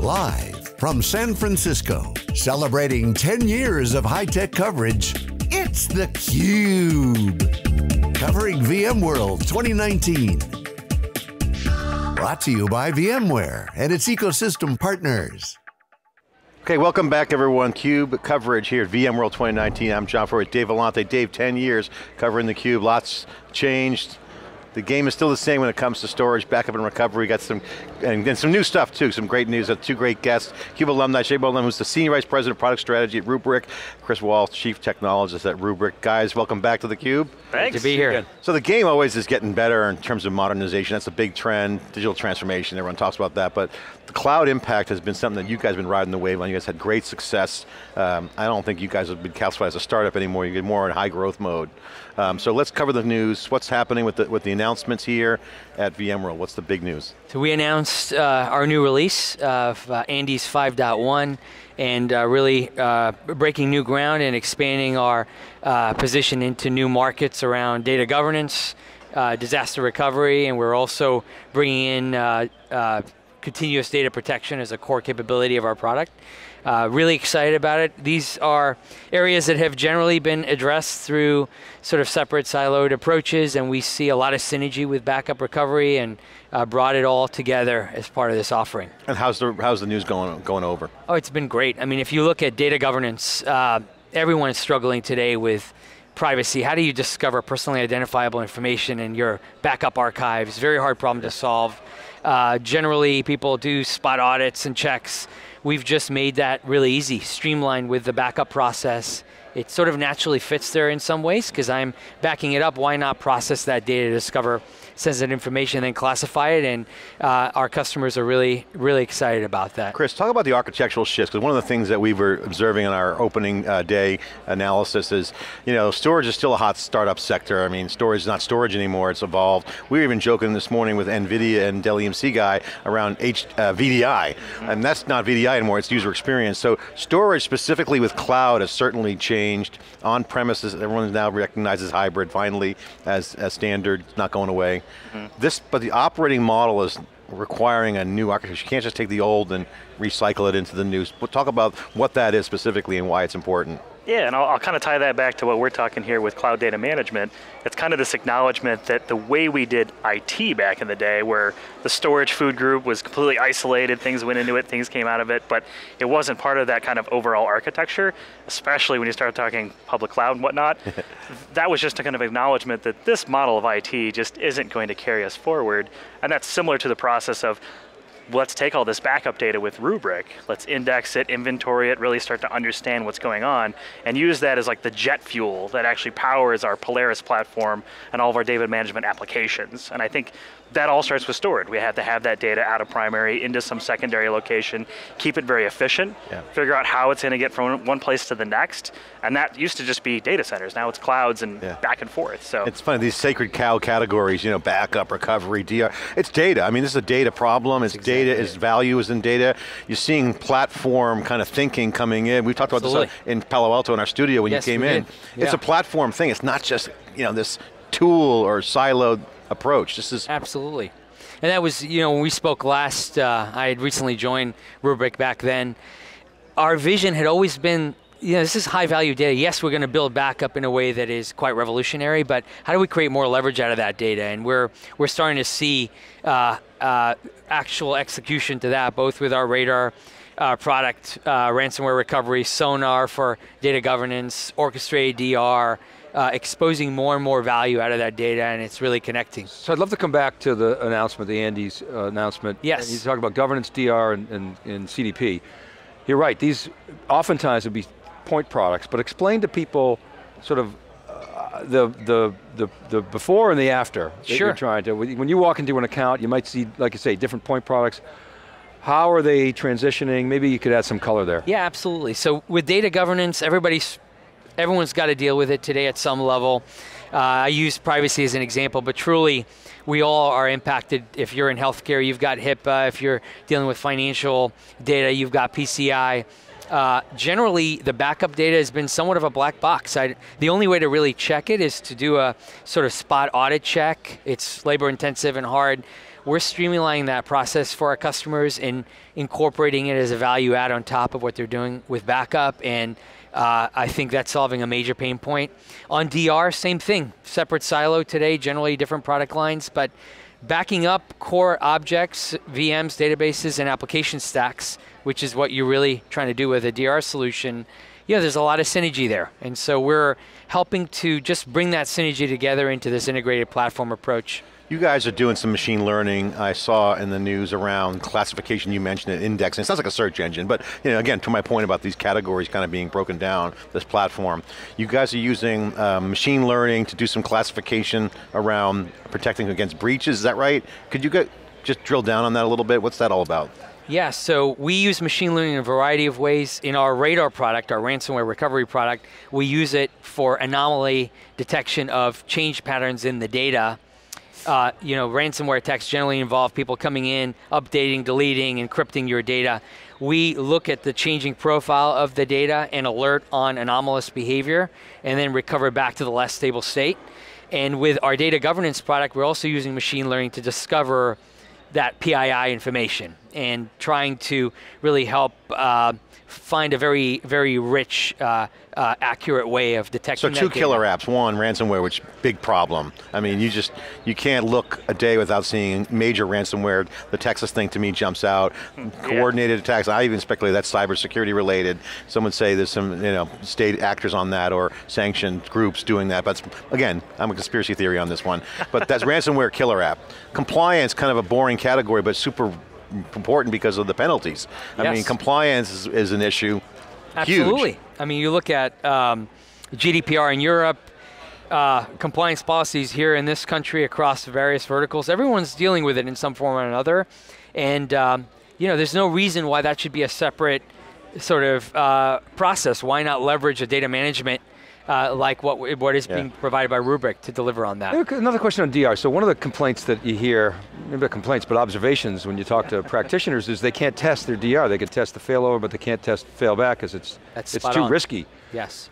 Live from San Francisco, celebrating 10 years of high-tech coverage, it's theCUBE, covering VMworld 2019. Brought to you by VMware and its ecosystem partners. Okay, welcome back everyone. CUBE coverage here at VMworld 2019. I'm John Furrier with Dave Vellante. Dave, 10 years covering theCUBE, lots changed. The game is still the same when it comes to storage, backup and recovery. Got some, and some new stuff too, some great news. Two great guests, CUBE alumni, Shay Mowlem, who's the Senior Vice President of Product Strategy at Rubrik, Chris Wahl, Chief Technologist at Rubrik. Guys, welcome back to theCUBE. Thanks. Good to be here. So the game always is getting better in terms of modernization. That's a big trend, digital transformation, everyone talks about that, but the cloud impact has been something that you guys have been riding the wave on. You guys had great success. I don't think you guys have been classified as a startup anymore. You're more in high growth mode. So let's cover the news. What's happening with the announcements here at VMworld? What's the big news? So we announced our new release of Andes 5.1 and really breaking new ground and expanding our position into new markets around data governance, disaster recovery, and we're also bringing in continuous data protection as a core capability of our product. Really excited about it. These are areas that have generally been addressed through sort of separate siloed approaches, and we see a lot of synergy with backup recovery and brought it all together as part of this offering. And how's the news going over? Oh, it's been great. I mean, if you look at data governance, everyone is struggling today with privacy. How do you discover personally identifiable information in your backup archives? Very hard problem to solve. Generally, people do spot audits and checks. We've just made that really easy, streamlined with the backup process. It sort of naturally fits there in some ways because I'm backing it up. Why not process that data to discover sensitive information and then classify it? And our customers are really, really excited about that. Chris, talk about the architectural shifts, because one of the things that we were observing in our opening day analysis is, you know, storage is still a hot startup sector. I mean, storage is not storage anymore, it's evolved. We were even joking this morning with NVIDIA and Dell EMC guy around VDI, and that's not VDI anymore, it's user experience. So storage specifically with cloud has certainly changed. On-premises, everyone now recognizes hybrid finally as standard, not going away. Mm-hmm. But the operating model is requiring a new architecture. You can't just take the old and recycle it into the new. We'll talk about what that is specifically and why it's important. Yeah, and I'll kind of tie that back to what we're talking here with cloud data management. It's kind of this acknowledgement that the way we did IT back in the day, where the storage food group was completely isolated, things went into it, things came out of it, but it wasn't part of that kind of overall architecture, especially when you start talking public cloud and whatnot. That was just a kind of acknowledgement that this model of IT just isn't going to carry us forward, and that's similar to the process of let's take all this backup data with Rubrik, let's index it, inventory it, really start to understand what's going on, and use that as like the jet fuel that actually powers our Polaris platform and all of our data management applications. And I think that all starts with storage. We have to have that data out of primary into some secondary location, keep it very efficient, figure out how it's going to get from one place to the next, and that used to just be data centers, now it's clouds and back and forth, so. It's funny, these sacred cow categories, you know, backup, recovery, DR, it's data. I mean, this is a data problem, it's exactly data, it's value is in data. You're seeing platform kind of thinking coming in. We've talked Absolutely. About this in Palo Alto in our studio when you came in. Yeah. It's a platform thing, it's not just, you know, this tool or siloed approach. This is absolutely, and that was, you know, when we spoke last. I had recently joined Rubrik back then. Our vision had always been, you know, this is high value data. Yes, we're going to build backup in a way that is quite revolutionary, but how do we create more leverage out of that data? And we're starting to see actual execution to that, both with our Radar product, ransomware recovery, Sonar for data governance, orchestrated DR. Exposing more and more value out of that data, and it's really connecting. So I'd love to come back to the announcement, the Andes announcement. Yes. And you talk about governance, DR, and CDP. You're right, these oftentimes would be point products, but explain to people sort of the before and the after. Sure. You're trying to, when you walk into an account, you might see, like you say, different point products. How are they transitioning? Maybe you could add some color there. Yeah, absolutely. So with data governance, everyone's got to deal with it today at some level. I use privacy as an example, but truly, we all are impacted. If you're in healthcare, you've got HIPAA. If you're dealing with financial data, you've got PCI. generally the backup data has been somewhat of a black box. The only way to really check it is to do a sort of spot audit check. It's labor intensive and hard. We're streamlining that process for our customers and incorporating it as a value add on top of what they're doing with backup, and I think that's solving a major pain point. On DR, same thing, separate silo today, generally different product lines, but backing up core objects, VMs, databases, and application stacks, which is what you're really trying to do with a DR solution, there's a lot of synergy there. And so we're helping to just bring that synergy together into this integrated platform approach. You guys are doing some machine learning. I saw in the news around classification, you mentioned it, indexing. It sounds like a search engine, but again, to my point about these categories kind of being broken down, this platform. You guys are using machine learning to do some classification around protecting against breaches, is that right? Could you just drill down on that a little bit? What's that all about? Yeah, so we use machine learning in a variety of ways. In our Radar product, our ransomware recovery product, we use it for anomaly detection of change patterns in the data. Ransomware attacks generally involve people coming in, updating, deleting, encrypting your data. We look at the changing profile of the data and alert on anomalous behavior, and then recover back to the less stable state. And with our data governance product, we're also using machine learning to discover that PII information and trying to really help find a very, very rich, accurate way of detecting. So two killer apps, one, ransomware, which big problem. I mean, you can't look a day without seeing major ransomware. The Texas thing to me jumps out. Coordinated attacks, I even speculate that's cybersecurity related. Some would say there's some state actors on that or sanctioned groups doing that, but again, I'm a conspiracy theory on this one. But that's ransomware killer app. Compliance, kind of a boring category, but super important because of the penalties. Yes. I mean, compliance is an issue. Absolutely. Huge. I mean, you look at GDPR in Europe, compliance policies here in this country across various verticals. Everyone's dealing with it in some form or another. And there's no reason why that should be a separate sort of process. Why not leverage a data management like what is being provided by Rubrik to deliver on that. Another question on DR. So one of the complaints that you hear, maybe not complaints, but observations when you talk to practitioners is they can't test their DR. They can test the failover, but they can't test failback because it's too risky. Yes.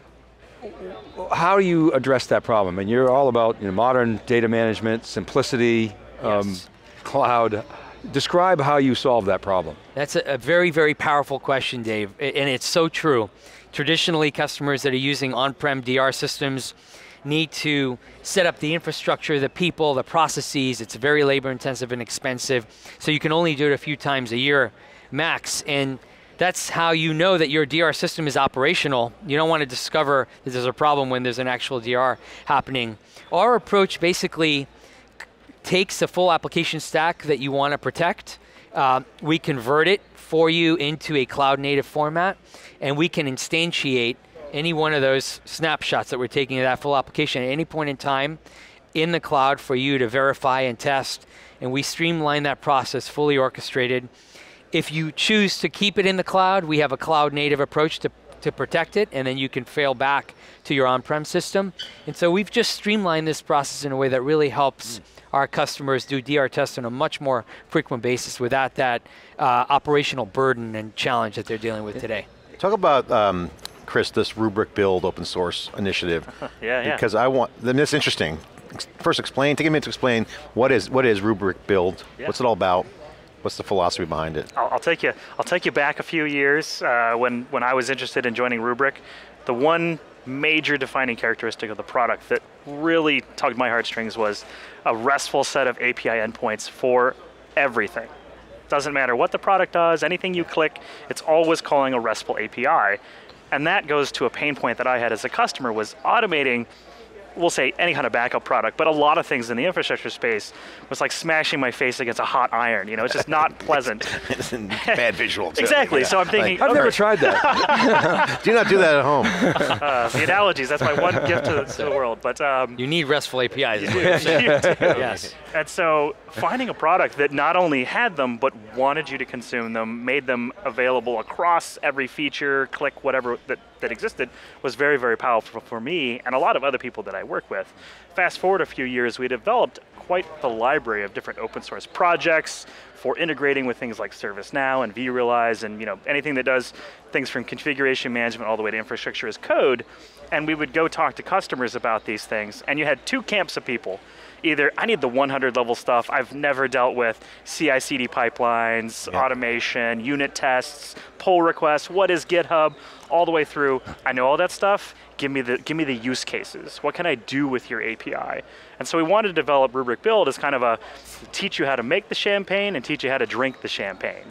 How do you address that problem? And you're all about modern data management, simplicity, cloud. Describe how you solve that problem. That's a very, very powerful question, Dave, and it's so true. Traditionally, customers that are using on-prem DR systems need to set up the infrastructure, the people, the processes. It's very labor intensive and expensive, so you can only do it a few times a year max, and that's how you know that your DR system is operational. You don't want to discover that there's a problem when there's an actual DR happening. Our approach basically takes the full application stack that you want to protect. We convert it for you into a cloud native format, and we can instantiate any one of those snapshots that we're taking of that full application at any point in time in the cloud for you to verify and test, and we streamline that process, fully orchestrated. If you choose to keep it in the cloud, we have a cloud native approach to protect it, and then you can fail back to your on-prem system. And so we've just streamlined this process in a way that really helps our customers do DR tests on a much more frequent basis without that operational burden and challenge that they're dealing with today. Talk about, Chris, this Rubrik Build open source initiative. Because I want, then it's interesting. First explain, take a minute to explain what is Rubrik Build, what's it all about? What's the philosophy behind it? I'll take you back a few years when I was interested in joining Rubrik. The one major defining characteristic of the product that really tugged my heartstrings was a RESTful set of API endpoints for everything. Doesn't matter what the product does, anything you click, it's always calling a RESTful API. And that goes to a pain point that I had as a customer was automating, we'll say any kind of backup product, but a lot of things in the infrastructure space was like smashing my face against a hot iron. It's just not pleasant. It's a bad visual too. Exactly, so I'm thinking. I've never tried that. Do not do that at home. The analogies, that's my one gift to the world. But you need RESTful APIs. You do. Yes. And so finding a product that not only had them, but wanted you to consume them, made them available across every feature, click, whatever that existed, was very, very powerful for me and a lot of other people that I work with. Fast forward a few years, we developed quite the library of different open source projects, for integrating with things like ServiceNow and vRealize and anything that does things from configuration management all the way to infrastructure as code. And we would go talk to customers about these things, and you had two camps of people. Either, I need the 100 level stuff, I've never dealt with CI/CD pipelines, automation, unit tests, pull requests, what is GitHub, all the way through, I know all that stuff, give me the use cases. What can I do with your API? And so we wanted to develop Rubrik Build as kind of a, teach you how to make the champagne and teach you how to drink the champagne.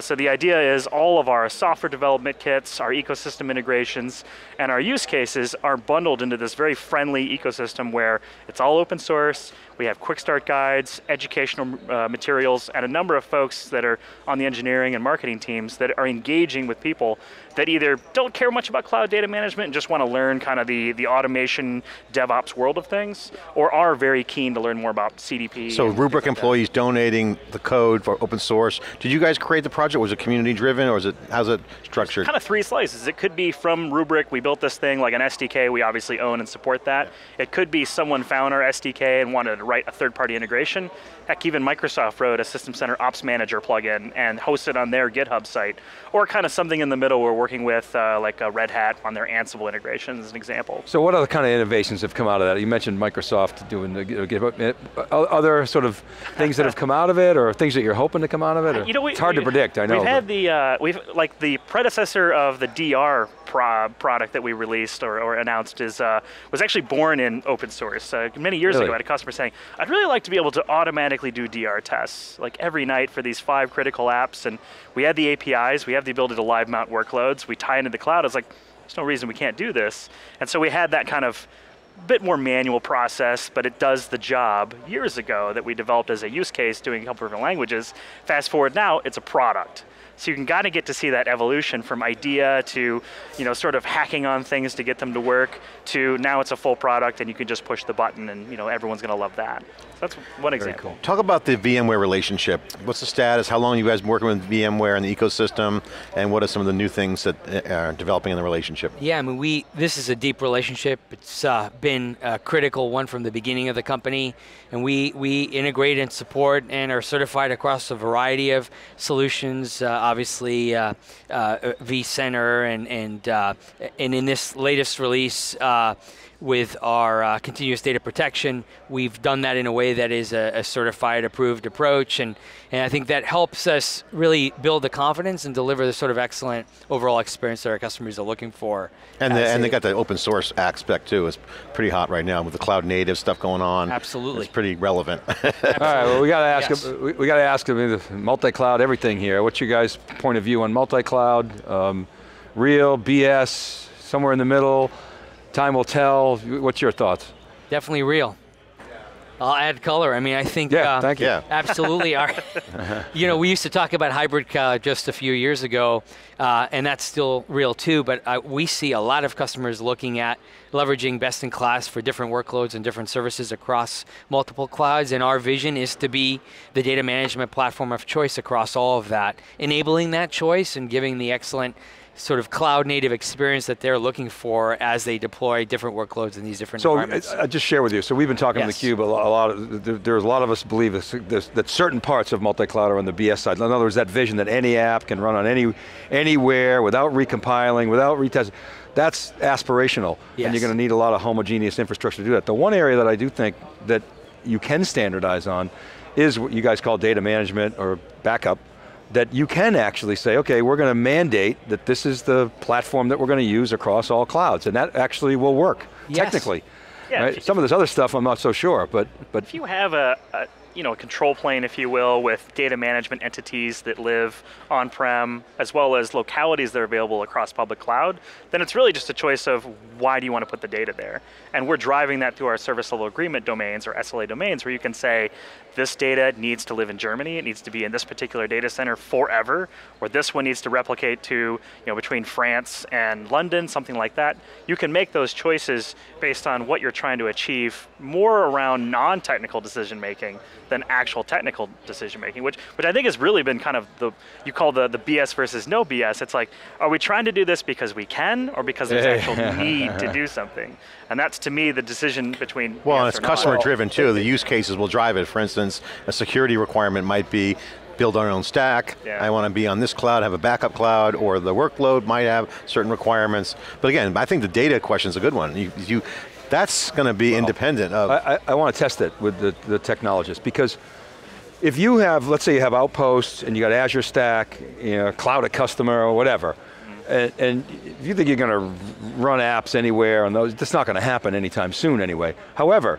So the idea is all of our software development kits, our ecosystem integrations, and our use cases are bundled into this very friendly ecosystem where it's all open source, we have quick start guides, educational materials, and a number of folks that are on the engineering and marketing teams that are engaging with people that either don't care much about cloud data management and just want to learn kind of the automation DevOps world of things, or are very keen to learn more about CDP. So Rubrik employees donating the code for open source. Did you guys create the project? Was it community driven, or is it, how's it structured? It's kind of three slices. It could be from Rubrik, we built this thing like an SDK, we obviously own and support that. Yeah. It could be someone found our SDK and wanted to write a third party integration. Heck, even Microsoft wrote a System Center Ops Manager plugin and hosted on their GitHub site. Or kind of something in the middle we're working with like a Red Hat on their Ansible integration as an example. So what other kind of innovations have come out of that? You mentioned Microsoft doing the GitHub. Other sort of things that have come out of it, or things that you're hoping to come out of it? Or? It's hard to predict, I know. We've had the, like the predecessor of the DR product that we released or announced is, was actually born in open source. Many years ago I had a customer saying, I'd really like to be able to automatically do DR tests, like every night for these 5 critical apps, and we had the APIs, we have the ability to live mount workloads, we tie into the cloud, I was like, there's no reason we can't do this. And so we had that kind of bit more manual process, but it does the job years ago that we developed as a use case doing a couple different languages. Fast forward now, it's a product. So you can kind of get to see that evolution from idea to sort of hacking on things to get them to work to now it's a full product and you can just push the button and everyone's going to love that. So that's one example. Very cool. Talk about the VMware relationship. What's the status? How long have you guys been working with VMware and the ecosystem, and what are some of the new things that are developing in the relationship? Yeah, I mean, this is a deep relationship. It's been a critical one from the beginning of the company, and we integrate and support and are certified across a variety of solutions. Obviously, vCenter and in this latest release with our continuous data protection, we've done that in a way that is a certified, approved approach, and I think that helps us really build the confidence and deliver the sort of excellent overall experience that our customers are looking for. And they got the open source aspect too. It's pretty hot right now with the cloud native stuff going on. Absolutely. It's pretty relevant. Absolutely. All right, well, we got to ask, we got to ask them, multi-cloud everything here. What's your guys' point of view on multi-cloud? Real, BS, somewhere in the middle? Time will tell. What's your thoughts? Definitely real. I'll add color. I mean, I think thank you. Absolutely. We used to talk about hybrid cloud just a few years ago, and that's still real too, but we see a lot of customers looking at leveraging best in class for different workloads and different services across multiple clouds, and our vision is to be the data management platform of choice across all of that, enabling that choice and giving the excellent sort of cloud native experience that they're looking for as they deploy different workloads in these different environments. So I just share with you, so we've been talking to theCUBE, there's a lot of us believe that certain parts of multi-cloud are on the BS side. In other words, that vision that any app can run on anywhere without recompiling, without retesting, that's aspirational. And you're going to need a lot of homogeneous infrastructure to do that. The one area that I do think that you can standardize on is what you guys call data management or backup, that you can actually say, okay, we're going to mandate that this is the platform that we're going to use across all clouds, and that actually will work, technically. Yeah, right? Some of this other stuff I'm not so sure, but if you have a control plane, if you will, with data management entities that live on-prem, as well as localities that are available across public cloud, then it's really just a choice of why do you want to put the data there? And we're driving that through our service level agreement domains, or SLA domains, where you can say, this data needs to live in Germany, it needs to be in this particular data center forever, or this one needs to replicate to, between France and London, something like that. You can make those choices based on what you're trying to achieve, more around non-technical decision making than actual technical decision making, which I think has really been kind of you call the BS versus no BS. It's like, are we trying to do this because we can, or because there's actual need to do something? And that's, to me, the decision between yes or no. Well, it's customer driven too. The use cases will drive it. For instance, a security requirement might be build our own stack, I want to be on this cloud, have a backup cloud, or the workload might have certain requirements. But again, I think the data question is a good one. That's going to be independent of. I want to test it with the technologists, because if you have, let's say you have Outposts, and you got Azure Stack, you know, Cloud at Customer, or whatever, and if you think you're going to run apps anywhere, and those, that's not going to happen anytime soon anyway. However,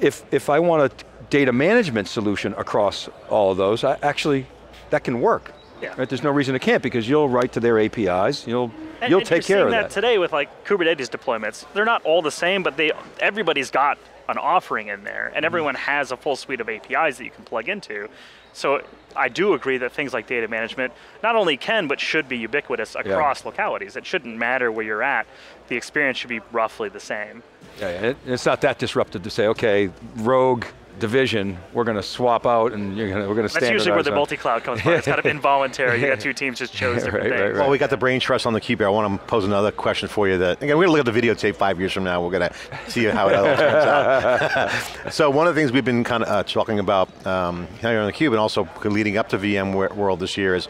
if I want a data management solution across all of those, actually, that can work. Yeah. Right? There's no reason it can't, because you'll write to their APIs, you'll take care of that. You're seeing that today with like Kubernetes deployments. They're not all the same, but everybody's got an offering in there, and everyone has a full suite of APIs that you can plug into. So I do agree that things like data management not only can, but should be ubiquitous across localities. It shouldn't matter where you're at. The experience should be roughly the same. Yeah, it's not that disruptive to say, okay, rogue division, we're going to swap out and we're going to standardize. That's usually where the multi-cloud comes from. It's kind of involuntary. You got two teams just chose different things. Well, we got the brain trust on theCUBE here. I want to pose another question for you that, again, we're going to look at the videotape 5 years from now. We're going to see how it all turns out. So one of the things we've been kind of talking about here on theCUBE, and also leading up to VMworld this year, is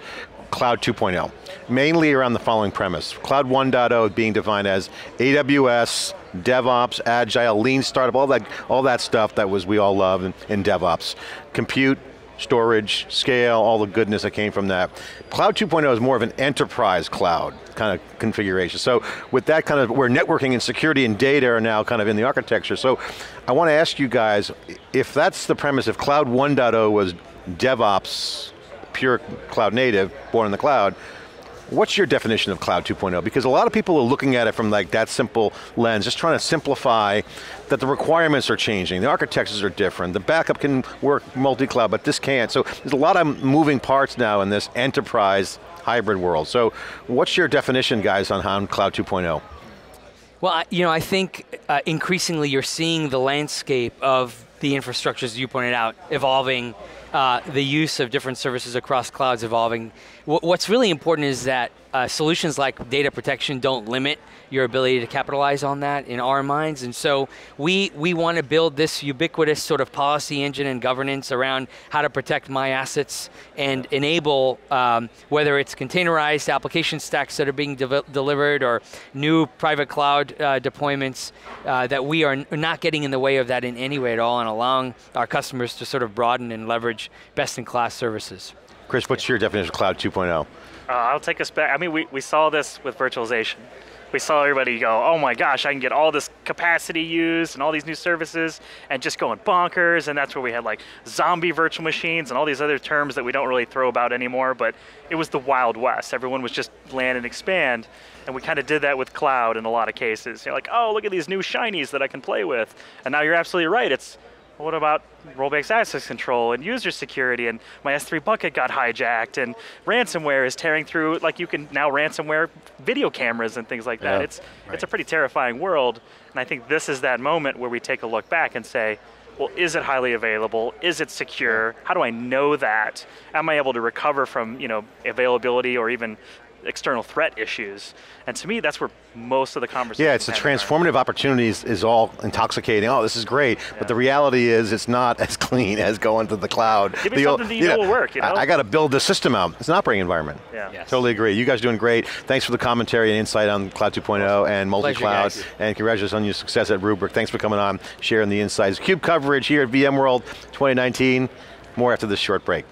Cloud 2.0, mainly around the following premise. Cloud 1.0 being defined as AWS, DevOps, Agile, Lean Startup, all that stuff that we all loved in DevOps. Compute, storage, scale, all the goodness that came from that. Cloud 2.0 is more of an enterprise cloud kind of configuration. So with that kind of, where networking and security and data are now kind of in the architecture. So I want to ask you guys, if that's the premise, if Cloud 1.0 was DevOps, pure cloud native, born in the cloud, what's your definition of Cloud 2.0? Because a lot of people are looking at it from like that simple lens, just trying to simplify that the requirements are changing, the architectures are different, the backup can work multi-cloud, but this can't. So there's a lot of moving parts now in this enterprise hybrid world. So what's your definition, guys, on how Cloud 2.0? Well, I think increasingly you're seeing the landscape of the infrastructures, as you pointed out, evolving, the use of different services across clouds evolving. What's really important is that solutions like data protection don't limit your ability to capitalize on that in our minds, and so we want to build this ubiquitous sort of policy engine and governance around how to protect my assets and enable, whether it's containerized application stacks that are being delivered or new private cloud deployments, that we are not getting in the way of that in any way at all, and allowing our customers to sort of broaden and leverage best-in-class services. Chris, what's your definition of Cloud 2.0? I'll take us back. I mean, we saw this with virtualization. We saw everybody go, oh my gosh, I can get all this capacity used and all these new services and just going bonkers, and that's where we had like zombie virtual machines and all these other terms that we don't really throw about anymore, but it was the Wild West. Everyone was just land and expand, and we kind of did that with cloud in a lot of cases. You're like, oh, look at these new shinies that I can play with. And now you're absolutely right. It's, what about role-based access control and user security, and my S3 bucket got hijacked, and ransomware is tearing through, like you can now ransomware video cameras and things like that. Yeah, it's a pretty terrifying world, and I think this is that moment where we take a look back and say, well, is it highly available? Is it secure? How do I know that? Am I able to recover from availability or even external threat issues? And to me, that's where most of the conversation is. Yeah, it's the transformative opportunities is all intoxicating. Oh, this is great, but the reality is it's not as clean as going to the cloud. Give me something that you know will work, I got to build the system out. It's an operating environment. Yeah. Yes. Totally agree. You guys are doing great. Thanks for the commentary and insight on Cloud 2.0 and multi-cloud. And congratulations on your success at Rubrik. Thanks for coming on, sharing the insights. CUBE coverage here at VMworld 2019. More after this short break.